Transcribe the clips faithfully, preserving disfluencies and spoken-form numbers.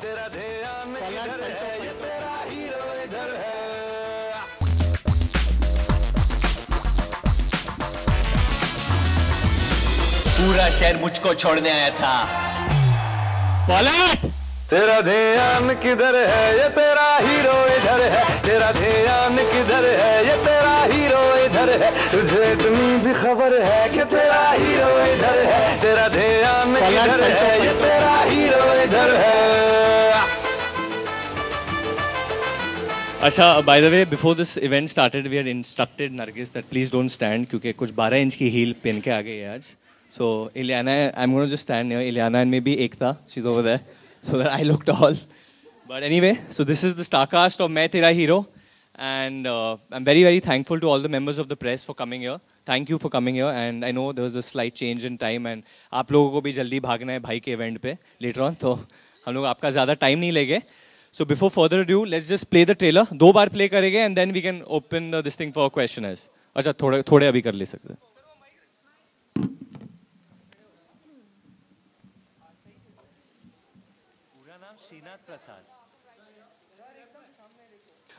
तेरा धेया में इधर है, ये तेरा हीरो इधर है। पूरा शहर मुझको छोड़ने आया था। पलट तेरा ध्यान किधर है, ये तेरा हीरो इधर है। तेरा ध्यान किधर है, ये तेरा हीरो इधर है। तुझे इतनी भी खबर है कि तेरा हीरो इधर है। तेरा ध्यान किधर है, ये तेरा हीरो इधर है। Asha, by the way, before this event started, we had instructed Nargis that please don't stand क्योंकि कुछ twelve inch की heel पहन के आ गई है आज। So Ileana, I'm going to just stand here. Ileana and maybe Ekta, she's over there. So that I look tall. But anyway, so this is the star cast of Main Tera Hero. And uh, I'm very, very thankful to all the members of the press for coming here. Thank you for coming here. And I know there was a slight change in time. And aap logo ko bhi jaldi bhagna hai bhai ke event pe later on. So hum log aapka zyada time nahi lenge. So before further ado, let's just play the trailer. Do baar play karenge and then we can open the, this thing for questioners. Acha, thode, thode abhi kar le sakte.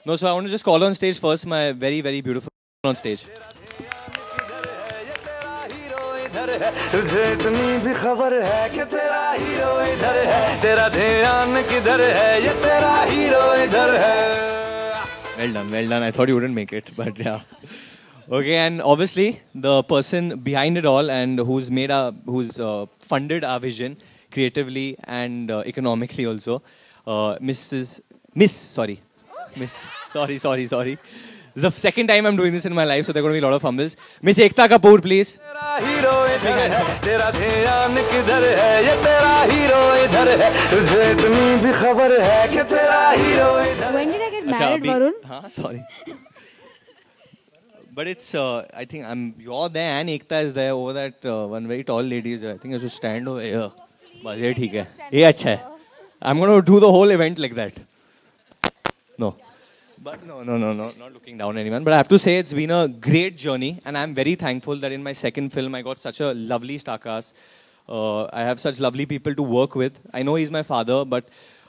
No, so I want to just call on stage first my very, very beautiful on stage. Well done, well done. I thought you wouldn't make it, but yeah. Okay, and obviously the person behind it all and who's made our, who's uh, funded our vision creatively and uh, economically also, uh, Mrs. Miss, sorry. Miss, sorry, sorry, sorry. This is the second time I'm doing this in my life, so there are going to be a lot of fumbles. Miss Ekta Kapoor, please. When did I get married, Varun? Huh? Sorry. But it's, uh, I think I'm, you're there and Ekta is there over that uh, one very tall lady. I think I should stand over here. I'm going to do the whole event like that. No, but no, no, no, no, not looking down on anyone. But I have to say it's been a great journey and I'm very thankful that in my second film I got such a lovely star cast. Uh, I have such lovely people to work with. I know he's my father, but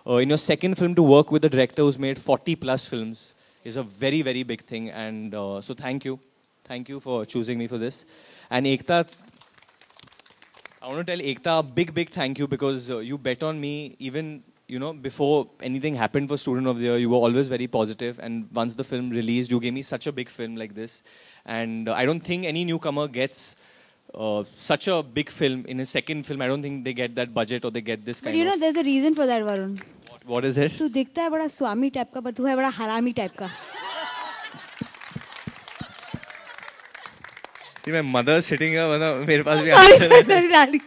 uh, in your second film to work with a director who's made forty plus films is a very, very big thing. And uh, so thank you. Thank you for choosing me for this. And Ekta, I want to tell Ekta a big, big thank you because uh, you bet on me even... You know, before anything happened for Student of the Year, you were always very positive. And once the film released, you gave me such a big film like this. And uh, I don't think any newcomer gets uh, such a big film in his second film. I don't think they get that budget or they get this kind of... But you know, there's a reason for that, Varun. What, what is it? You look like a swami type, but you are a harami type. See, my mother sitting here. I'm sorry, sorry, darling.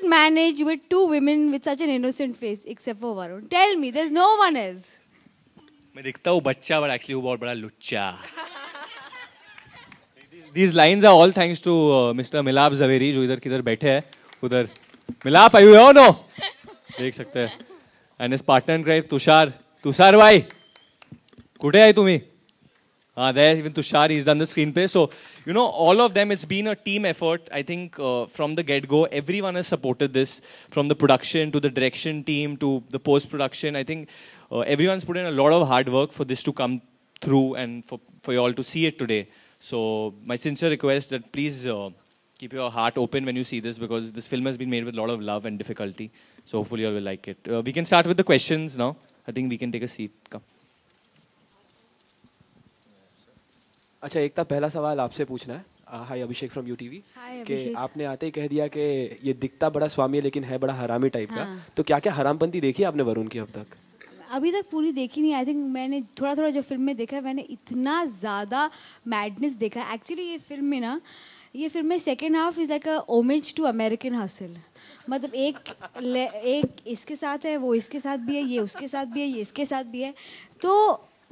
Could manage with two women with such an innocent face except for Varun? Tell me, there's no one else. I look like a child, but actually I'm a very big lucha. These lines are all thanks to uh, Mister Milap Zaveri, who is here, who is here. Milap, are you here or no? You can see. And his partner in crime, Tushar. Tushar, bhai. Where are you? Ah, there, even Tushar, he's on the screen play. So, you know, all of them, it's been a team effort. I think uh, from the get-go, everyone has supported this. From the production to the direction team to the post-production. I think uh, everyone's put in a lot of hard work for this to come through and for, for you all to see it today. So, my sincere request that please uh, keep your heart open when you see this because this film has been made with a lot of love and difficulty. So, hopefully you all will like it. Uh, we can start with the questions now. I think we can take a seat. Come. अच्छा एकता पहला सवाल आपसे पूछना है हाय अभिषेक from UTV कि आपने आते ही कह दिया कि ये दिखता बड़ा स्वामी है लेकिन है बड़ा हरामी टाइप का तो क्या क्या हरामपंती देखी आपने वरुण की अब तक अभी तक पूरी देखी नहीं आई थिंक मैंने थोड़ा थोड़ा जो फिल्म में देखा है मैंने इतना ज़्यादा मैडनेस देखा एक्चुअली ये फिल्म में ना ये फिल्म में second half is like a homage to American hustle मतलब एक एक इसके साथ है वो इसके साथ भी है ये उसके साथ भी है ये इसके साथ भी है तो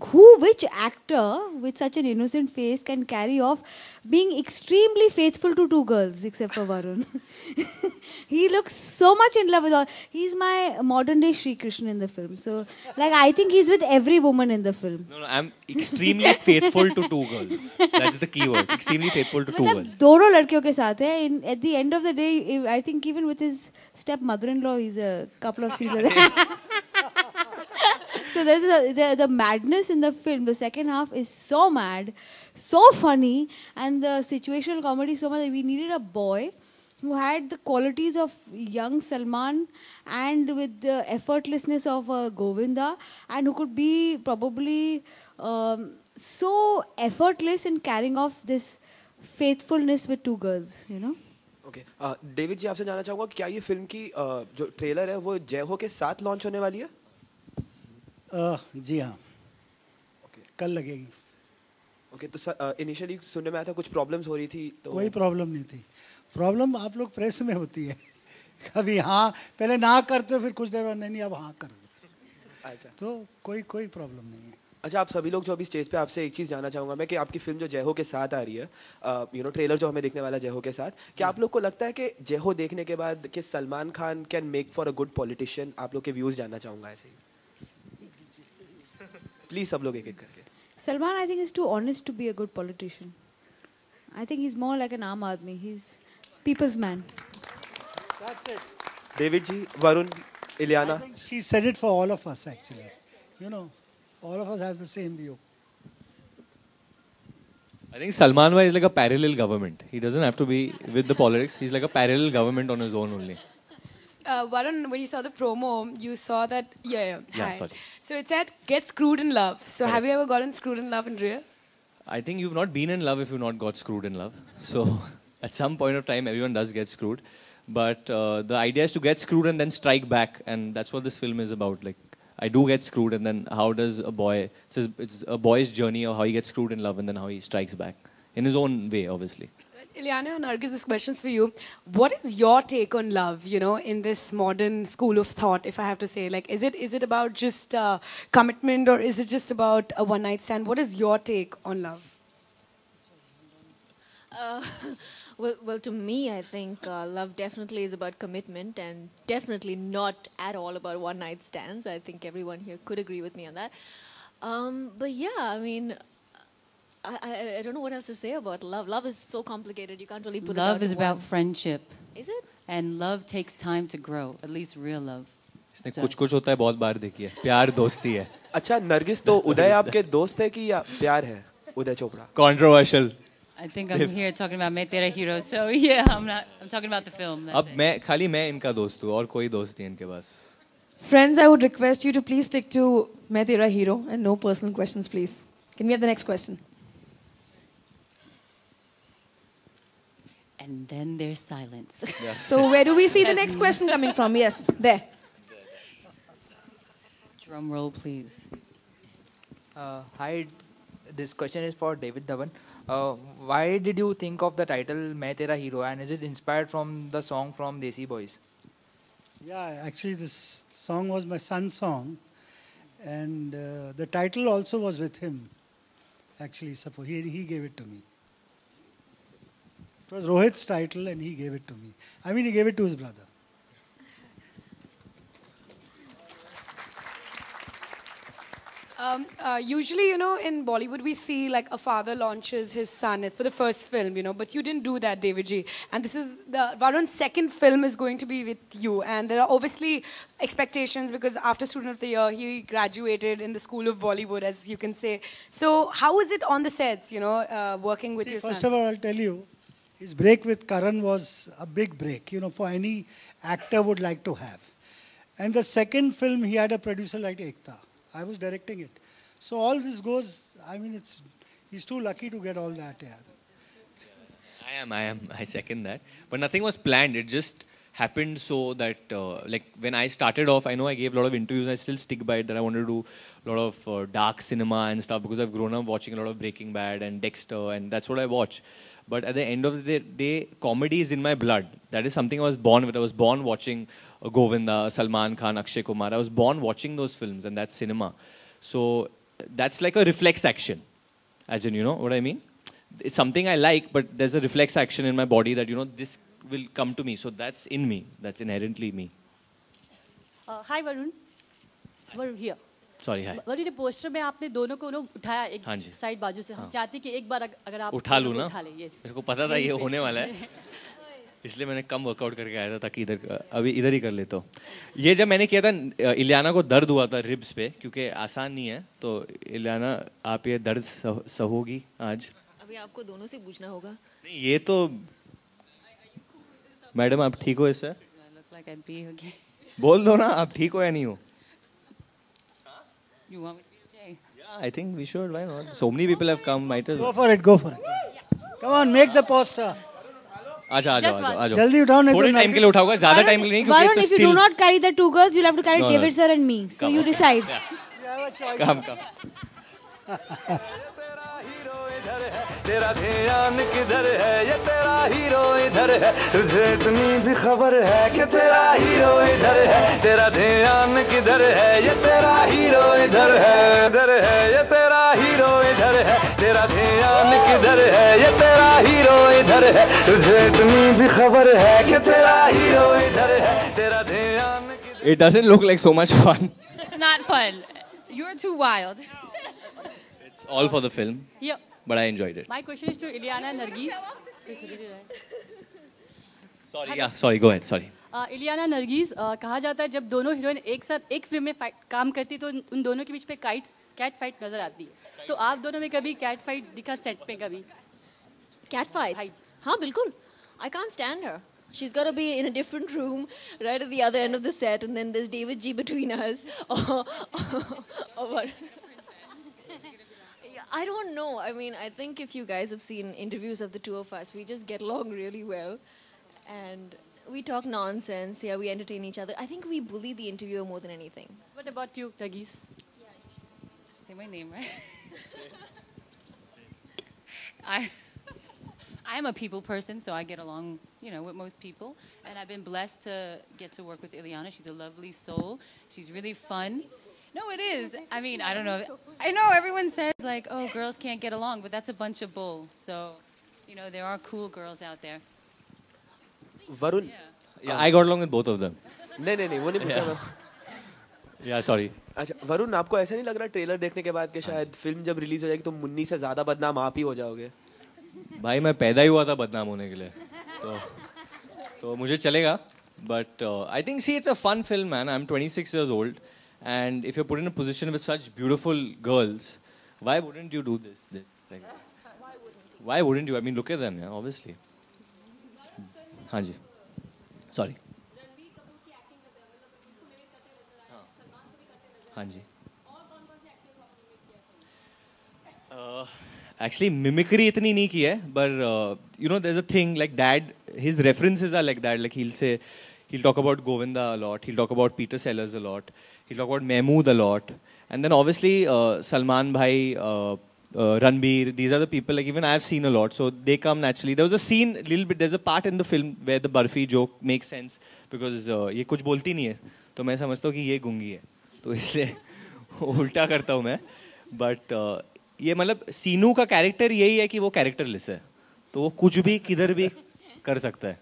who, which actor with such an innocent face can carry off being extremely faithful to two girls except for Varun? He looks so much in love with all. He's my modern day Shri Krishna in the film. So, like, I think he's with every woman in the film. No, no, I'm extremely faithful to two girls. That's the key word. Extremely faithful to two girls. Dono ladkiyon ke saath hai. In, at the end of the day, I think even with his step-mother-in-law, he's a couple of seasons. So there's a, the, the madness in the film, the second half is so mad, so funny, and the situational comedy so much that we needed a boy who had the qualities of young Salman and with the effortlessness of uh, Govinda, and who could be probably um, so effortless in carrying off this faithfulness with two girls, you know. Okay. Uh, David ji, I would like to know, is the trailer of this film is going to launch with Jai Ho? जी हाँ, कल लगेगी। Okay, तो initially सुनने में आया था कुछ problems हो रही थी। कोई प्रॉब्लम नहीं थी। प्रॉब्लम आप लोग प्रेस में होती है। कभी हाँ, पहले ना करते हो, फिर कुछ देर बाद नहीं नहीं अब हाँ कर दो। अच्छा। तो कोई कोई प्रॉब्लम नहीं है। अच्छा, आप सभी लोग जो अभी स्टेज पे, आपसे एक चीज़ जानना चाहूँगा मैं कि आपकी फिल्म जो जय हो के साथ आ रही है, यू नो ट्रेलर जो हमें देखने वाला जय हो के साथ, क्या आप लोग को लगता है कि जय हो देखने के बाद कि Salman Khan can make for a good politician? आप लोग के व्यूज़ जानना चाहूँगा ऐसे ही। Please, all of you. Salman, I think, is too honest to be a good politician. I think he's more like an aam aadmi. He's people's man. That's it. David ji, Varun, Ileana. I think she said it for all of us, actually. You know, all of us have the same view. I think Salman bhai is like a parallel government. He doesn't have to be with the politics. He's like a parallel government on his own only. Uh, Varun, when you saw the promo, you saw that, yeah, yeah, yeah sorry. So it said, get screwed in love. So right. Have you ever gotten screwed in love in real? I think you've not been in love if you've not got screwed in love. So at some point of time, everyone does get screwed. But uh, the idea is to get screwed and then strike back. And that's what this film is about. Like, I do get screwed and then how does a boy, it's a, it's a boy's journey of how he gets screwed in love and then how he strikes back. In his own way, obviously. Ileana and Nargis, this question's for you. What is your take on love, you know, in this modern school of thought, if I have to say? Like, is it is it about just uh, commitment or is it just about a one-night stand? What is your take on love? Uh, well, well, to me, I think uh, love definitely is about commitment and definitely not at all about one-night stands. I think everyone here could agree with me on that. Um, but yeah, I mean... I, I don't know what else to say about love. Love is so complicated, you can't really put it out in one. Love is about friendship. Is it? And love takes time to grow, at least real love. I've seen something a lot of times. Love is friendship. Okay, Nargis, so Uday is your friend or love is Uday Chopra? Controversial. I think I'm here talking about Main Tera Hero, so yeah, I'm not. I'm talking about the film. Now, I'm only their friend, and no friend has them. Friends, I would request you to please stick to Main Tera Hero and no personal questions, please. Can we have the next question? And then there's silence. Yeah. So where do we see the next question coming from? Yes, there. Drum roll, please. Uh, hi, this question is for David Dhawan. Uh, why did you think of the title Main Tera Hero? And is it inspired from the song from Desi Boys? Yeah, actually this song was my son's song. And uh, the title also was with him. Actually, suppose he, he gave it to me. It was Rohit's title and he gave it to me. I mean, he gave it to his brother. Um, uh, usually, you know, in Bollywood, we see like a father launches his son for the first film, you know, but you didn't do that, David ji. And this is the Varun's second film is going to be with you. And there are obviously expectations because after Student of the Year, he graduated in the school of Bollywood, as you can say. So how is it on the sets, you know, uh, working with see, your first son? First of all, I'll tell you, his break with Karan was a big break, you know, for any actor would like to have. And the second film, he had a producer like Ekta. I was directing it. So all this goes, I mean, it's he's too lucky to get all that. Yeah. I am, I am. I second that. But nothing was planned. It just happened so that, uh, like, when I started off, I know I gave a lot of interviews. I still stick by it that I wanted to do a lot of uh, dark cinema and stuff because I've grown up watching a lot of Breaking Bad and Dexter, and that's what I watch. But at the end of the day, comedy is in my blood. That is something I was born with. I was born watching uh, Govinda, Salman Khan, Akshay Kumar. I was born watching those films and that's cinema. So that's like a reflex action. As in, you know what I mean? It's something I like, but there's a reflex action in my body that, you know, this will come to me. So that's in me. That's inherently me. Uh, hi, Varun. Hi. Varun, here. Sorry, hi. Varun, in the poster, you have taken both of them from the side. We want that if you take one, yes. I knew that this was going to happen. That's why I came workout so that I can do it. This is when I said that Ileana was pain on the ribs because it's not easy. So Ileana, you will suffer pain today. Now you will have to ask both of them. This is... Madam, are you okay? It looks like I'm okay. Tell me, are you okay or not? You want me to be okay? Yeah, I think we should. Why not? So many people have come. Might as well. Go for it, go for it. Come on, make the poster. अच्छा आजा आजा आजा जल्दी उठाओ नहीं थोड़े time के लिए उठाओगे ज़्यादा टाइम नहीं क्योंकि Varun if you do not carry the two girls you'll have to carry David sir and me so you decide काम काम तेरा हीरो इधर है तेरा ध्यान किधर है ये तेरा हीरो इधर है तुझे इतनी भी खबर है कि तेरा हीरो इधर है तेरा ध्यान किधर है ये तेरा हीरो इधर है इधर है ये तेरा हीरो इधर है तेरा ध्यान किधर है ये तेरा हीरो इधर है तुझे इतनी भी खबर है कि तेरा हीरो इधर है तेरा ध्यान It doesn't look like so much fun. It's not fun. You're too wild. It's all for the film. Yeah. But I enjoyed it. My question is to Ileana and Nargis. Sorry, yeah, sorry, go ahead, sorry. Ileana and Nargis, कहा जाता है जब दोनों heroine एक साथ एक film में काम करती तो उन दोनों के बीच पे कैट फाइट नजर आती है। तो आप दोनों में कभी कैट फाइट दिखा सेट पे कभी? Cat fights? हाँ बिल्कुल। I can't stand her. She's got to be in a different room right at the other end of the set, and then there's David G between us. Or what? I don't know. I mean, I think if you guys have seen interviews of the two of us, we just get along really well. And we talk nonsense. Yeah, we entertain each other. I think we bully the interviewer more than anything. What about you, Nargis? Yeah, say my name, right? I, I'm a people person, so I get along, you know, with most people. And I've been blessed to get to work with Ileana. She's a lovely soul. She's really fun. No, it is. I mean, I don't know. I know everyone says, like, oh, girls can't get along, but that's a bunch of bull. So, you know, there are cool girls out there. Varun. Yeah, yeah um, I got along with both of them. No, no, no. Yeah. yeah, sorry. अच्छा वरुण आपको ऐसा नहीं लग रहा trailer देखने के बाद कि शायद फिल्म जब रिलीज हो जाएगी तो मुन्नी से ज़्यादा बदनाम आप ही हो जाओगे? भाई मैं पैदा ही हुआ था बदनाम होने के लिए तो तो मुझे चलेगा but I think see it's a fun film man I'm twenty-six years old and if you're put in a position with such beautiful girls why wouldn't you do this this like why wouldn't you I mean look at them yeah obviously हाँ जी sorry हाँ जी actually mimicry इतनी नहीं की है but you know there's a thing like dad his references are like that like he'll say he'll talk about Govinda a lot he'll talk about Peter Sellers a lot he'll talk about Mehmood a lot and then obviously Salman bhai Ranbir these are the people like even I've seen a lot so they come naturally there was a scene a little bit there's a part in the film where the barfi joke makes sense because ये कुछ बोलती नहीं है तो मैं समझता हूँ कि ये गूंगी है तो इसलिए उल्टा करता हूँ मैं, but ये मतलब सीनू का कैरेक्टर यही है कि वो कैरेक्टरलेस है, तो वो कुछ भी किधर भी कर सकता है।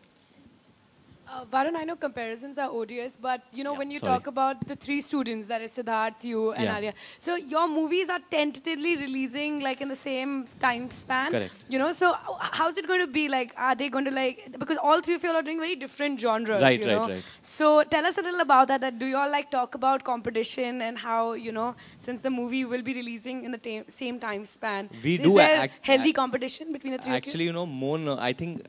Varun, I know comparisons are odious, but you know when you talk about the three students, that is Siddharth, you and Alia, so your movies are tentatively releasing like in the same time span. Correct. You know, so how's it going to be? Like, are they going to like because all three of you are doing very different genres. Right, right, right. So tell us a little about that. That do you all like talk about competition and how you know since the movie will be releasing in the same time span? We do. Is there healthy competition between the three of you? Actually, you know, Moon, I think.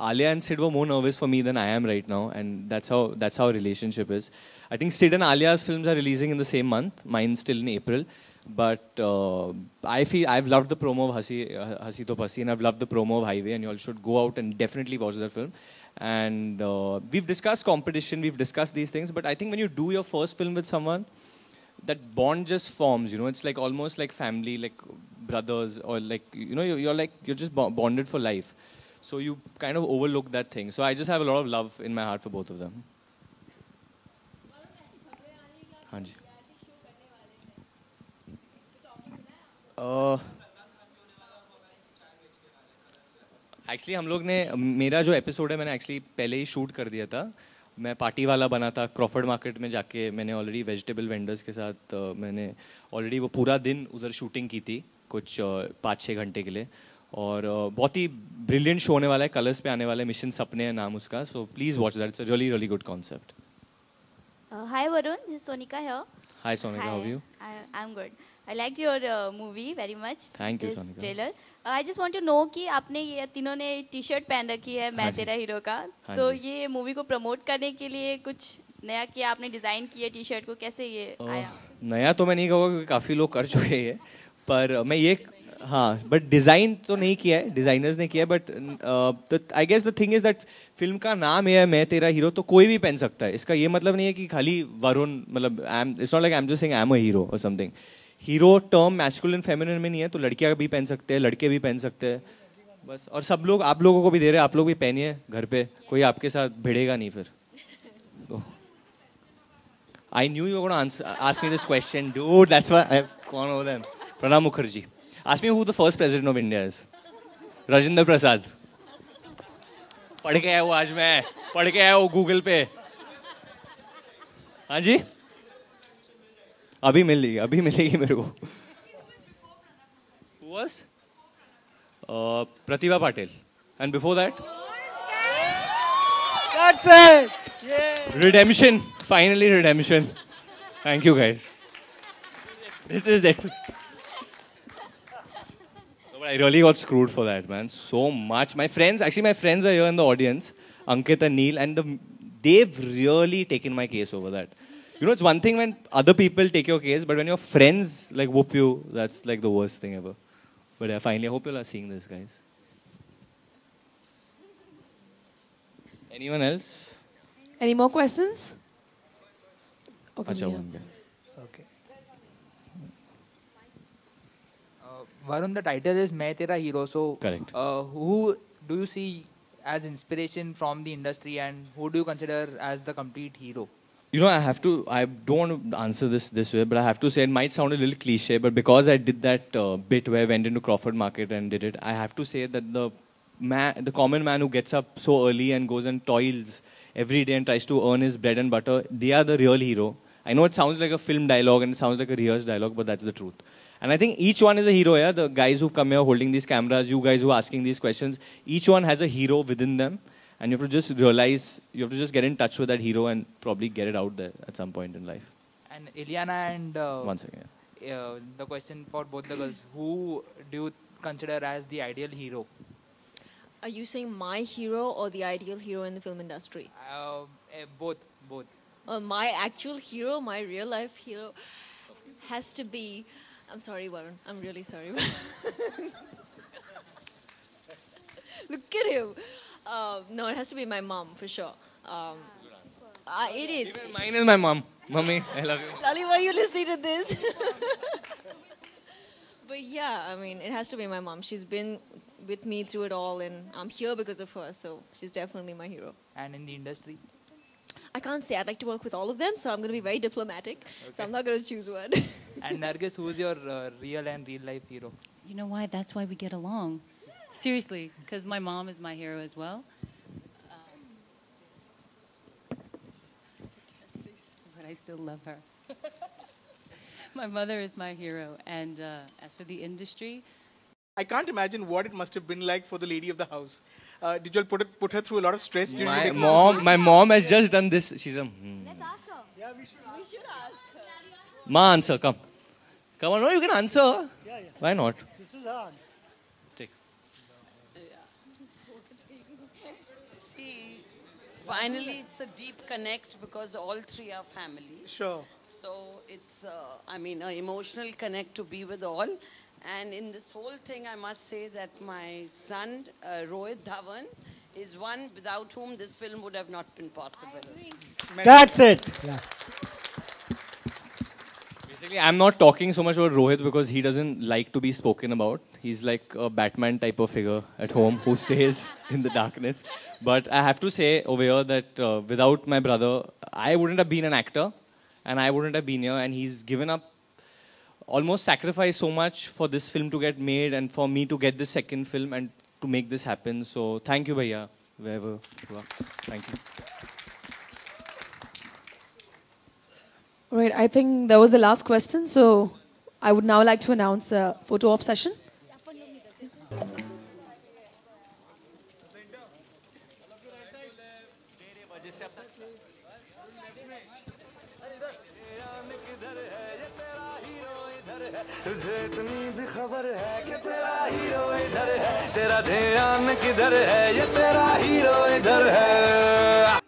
Alia and Sid were more nervous for me than I am right now, and that's how that's how our relationship is. I think Sid and Alia's films are releasing in the same month. Mine's still in April, but uh, I feel I've loved the promo of Hasi uh, Hasi Toh Pasi, and I've loved the promo of Highway, and you all should go out and definitely watch that film. And uh, we've discussed competition, we've discussed these things, but I think when you do your first film with someone, that bond just forms. You know, it's like almost like family, like brothers, or like you know, you're like you're just bonded for life. So you kind of overlook that thing. So I just have a lot of love in my heart for both of them. Haan ji. Uh, actually हम लोग ने मेरा जो episode है मैंने actually पहले ही shoot कर दिया था. मैं पार्टी वाला बना था क्रॉफर्ड मार्केट में जाके. मैंने ऑलरेडी वेजिटेबल वेंडर्स के साथ uh, मैंने ऑलरेडी वो पूरा दिन उधर शूटिंग की थी कुछ uh, पाँच छः घंटे के लिए. और uh, बहुत ही ब्रिलियंट शो होने वाला है. कलर्स पे आने वाला है. मिशन सपने है नाम उसका. So please watch that. It's a really really good concept. Hi Varun, Sonika here. Hi Sonika, how are you? I am good. I liked your uh, movie very much. Thank you, Sonika. Trailer. Uh, I just want to know कि आपने ये तीनों ने T-shirt पहन रखी है मैं तेरा हीरो का. तो ये मूवी को प्रमोट करने के लिए कुछ नया किया आपने, डिजाइन किया टी-शर्ट को, कैसे ये आया? नया तो मैं नहीं कहूँगा क्योंकि काफी लोग कर चुके हैं, पर मैं ये हाँ but डिजाइन तो नहीं किया है, डिजाइनर्स ने किया. but I guess the thing is that film का नाम है मैं तेरा हीरो, तो कोई भी पहन सकता है. इसका ये मतलब नहीं है कि खाली वरुण, मतलब it's not like I'm just saying I'm a hero or something. Hero term masculine feminine में नहीं है, तो लड़कियाँ भी पहन सकते हैं, लड़के भी पहन सकते हैं बस. और सब लोग, आप लोगों को भी दे रहे हैं, आप लोग भी पहनिए घर पे, कोई आपके साथ भिड़ेगा नहीं फिर. तो I knew you gonna ask me this question dude, that's why I have gone over them. Pranab Mukherjee, ask me who the first president of India is. Rajendra Prasad. पढ़ के आया वो, आज मैं पढ़ के आया वो गूगल पे. हाँ जी, अभी मिलेगी, अभी मिलेगी मेरे को. Who was? Uh, Prativa Patel. And before that? That's it. Yeah. Redemption. Finally redemption. Thank you guys. This is it. No, but I really got screwed for that, man. So much. My friends, actually my friends are here in the audience. Ankit and Neil, and the, they've really taken my case over that. You know, it's one thing when other people take your case, but when your friends like whoop you, that's like the worst thing ever. But yeah, finally, I hope you all are seeing this, guys. Anyone else? Any more questions? Okay. Achha, one guy. Okay. Uh, Varun, the title is Main Tera Hero. So, correct. Uh, who do you see as inspiration from the industry, and who do you consider as the complete hero? You know, I have to, I don't want to answer this this way, but I have to say, it might sound a little cliche, but because I did that uh, bit where I went into Crawford Market and did it, I have to say that the man, the common man who gets up so early and goes and toils every day and tries to earn his bread and butter, they are the real hero. I know it sounds like a film dialogue and it sounds like a rehearsed dialogue, but that's the truth. And I think each one is a hero, yeah? The guys who've come here holding these cameras, you guys who are asking these questions, each one has a hero within them. And you have to just realize, you have to just get in touch with that hero and probably get it out there at some point in life. And Ileana and... Uh, One second. Yeah. Uh, the question for both the girls. Who do you consider as the ideal hero? Are you saying my hero or the ideal hero in the film industry? Uh, uh, both. Both. Uh, my actual hero, my real life hero has to be... I'm sorry, Varun. I'm really sorry. Look at him. Uh, no, it has to be my mom for sure. Um, uh, it is. Even mine is my mom. Mummy, I love you. Lali, why are you listening to this? But yeah, I mean, it has to be my mom. She's been with me through it all, and I'm here because of her. So she's definitely my hero. And in the industry, I can't say. I'd like to work with all of them, so I'm going to be very diplomatic. Okay. So I'm not going to choose one. And Nargis, who's your uh, real and real life hero? You know why? That's why we get along. Seriously, because my mom is my hero as well. Um, but I still love her. My mother is my hero. And uh, as for the industry... I can't imagine what it must have been like for the lady of the house. Uh, did you all put, it, put her through a lot of stress? My, during mom, my mom has just done this. She's a... Hmm. Let's ask her. Yeah, we should ask, we should ask her. Ma, answer, come. Come on, no, you can answer. Yeah, yeah. Why not? This is her answer. Finally, it's a deep connect because all three are family. Sure. So it's, uh, I mean, an emotional connect to be with all. And in this whole thing, I must say that my son, uh, Rohit Dhawan, is one without whom this film would have not been possible. That's it. Yeah. Basically, I'm not talking so much about Rohit because he doesn't like to be spoken about. He's like a Batman type of figure at home who stays in the darkness. But I have to say over here that uh, without my brother, I wouldn't have been an actor and I wouldn't have been here. And he's given up almost sacrificed so much for this film to get made and for me to get the second film and to make this happen. So thank you, Bhaiya, wherever you are. Thank you. Right, I think that was the last question. So I would now like to announce a photo op session. तुझे इतनी भी खबर है कि तेरा hero इधर है तेरा ध्यान किधर है ये तेरा हीरो इधर है